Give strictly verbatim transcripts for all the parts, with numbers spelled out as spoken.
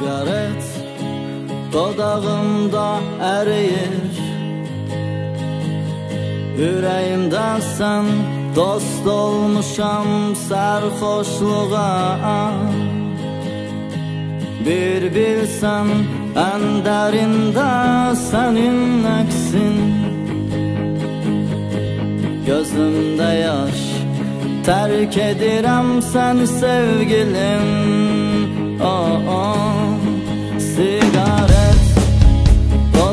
siqaret dodağımda əriyir, ürəyimdə sən dost olmuşam sərxoşluğa. Bir bilsən ən dərində sənin əksin, gözümdə yaş, tərk edirəm səni sevgilim. Oh, oh. Siqaret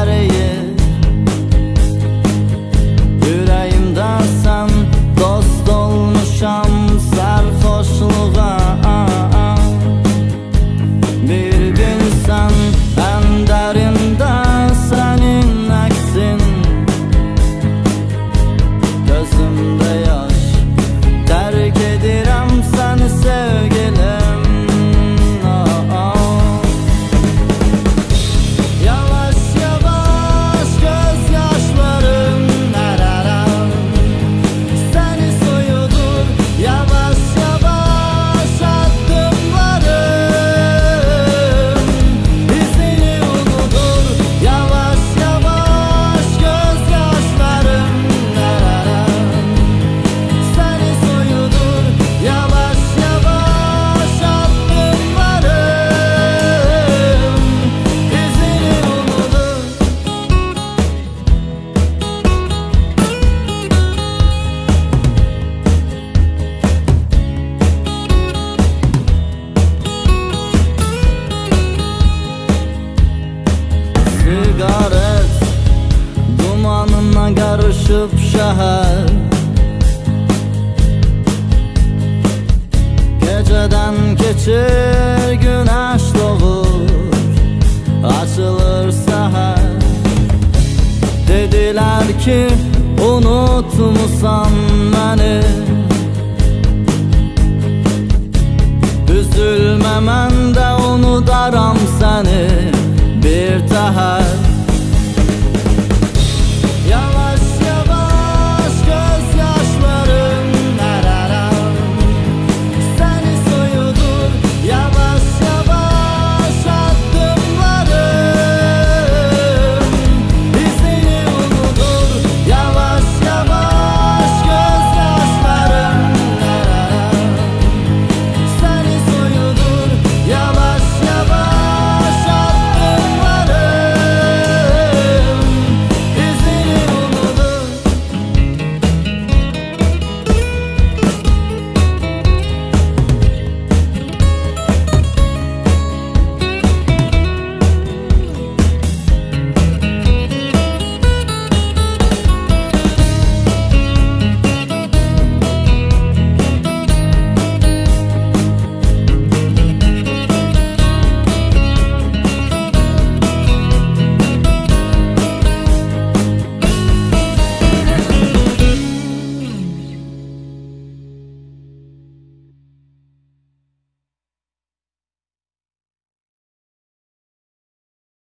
əriyir, ürəyimdə sən dost olmuşam sərxoşluğa. Bir bilsən ən dərində sənin əksin, gözümdə yaş, tərk edirəm səni sevgilim. Siqaret dumanına qarışıb şəhər, gecədən keçir günəş doğur, açılır səhər. Dedilər ki unutmusan